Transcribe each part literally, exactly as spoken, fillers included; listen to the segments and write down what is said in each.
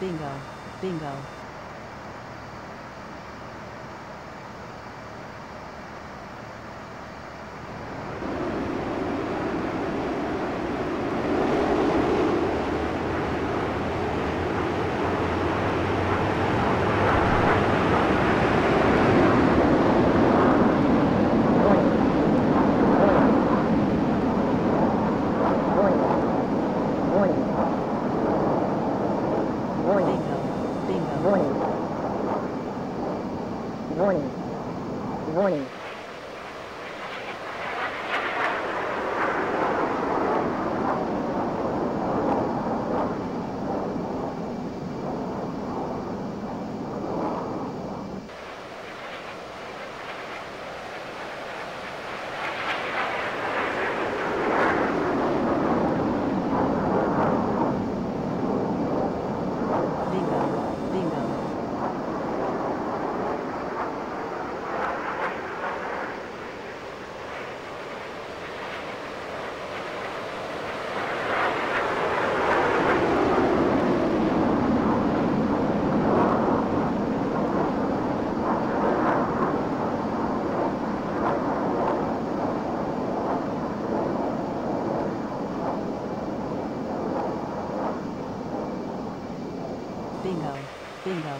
Bingo, bingo. Bingo, bingo.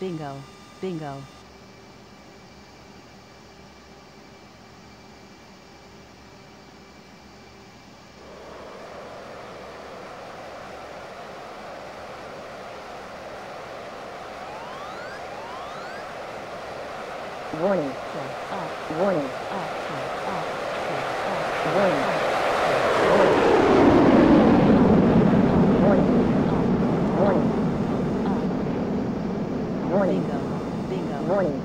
Bingo, bingo. Warning, off, warning, off, off, warning. Bingo, bingo. Morning.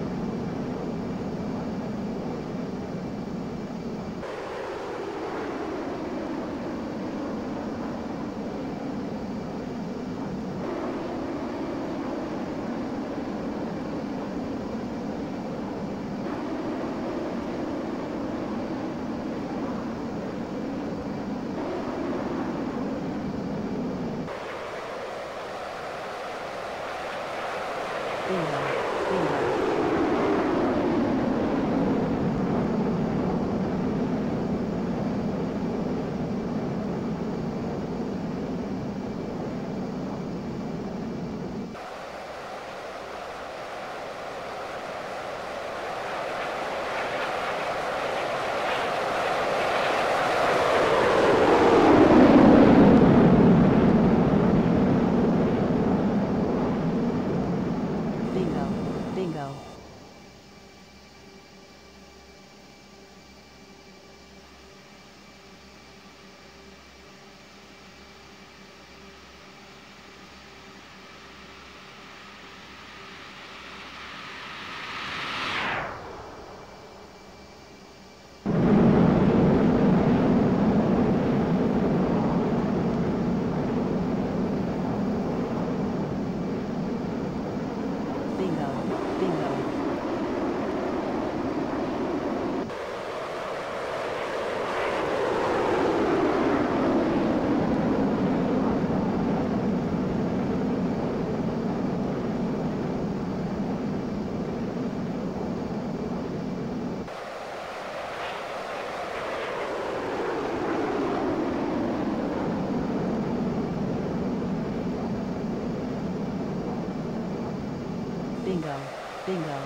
Bingo, bingo. Bingo, bingo.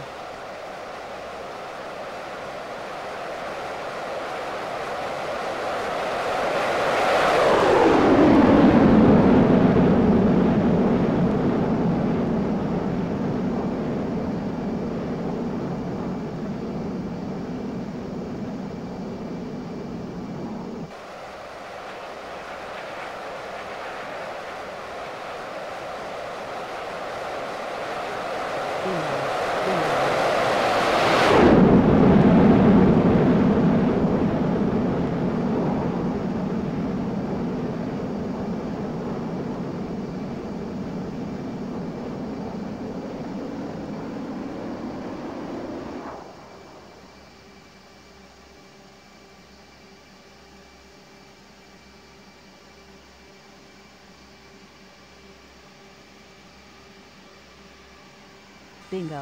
Bingo,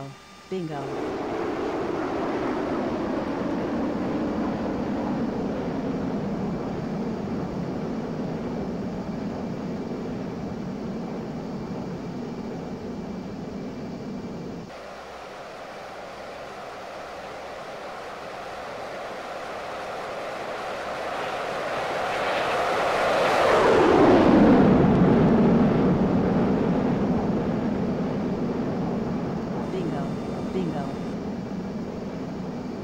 bingo.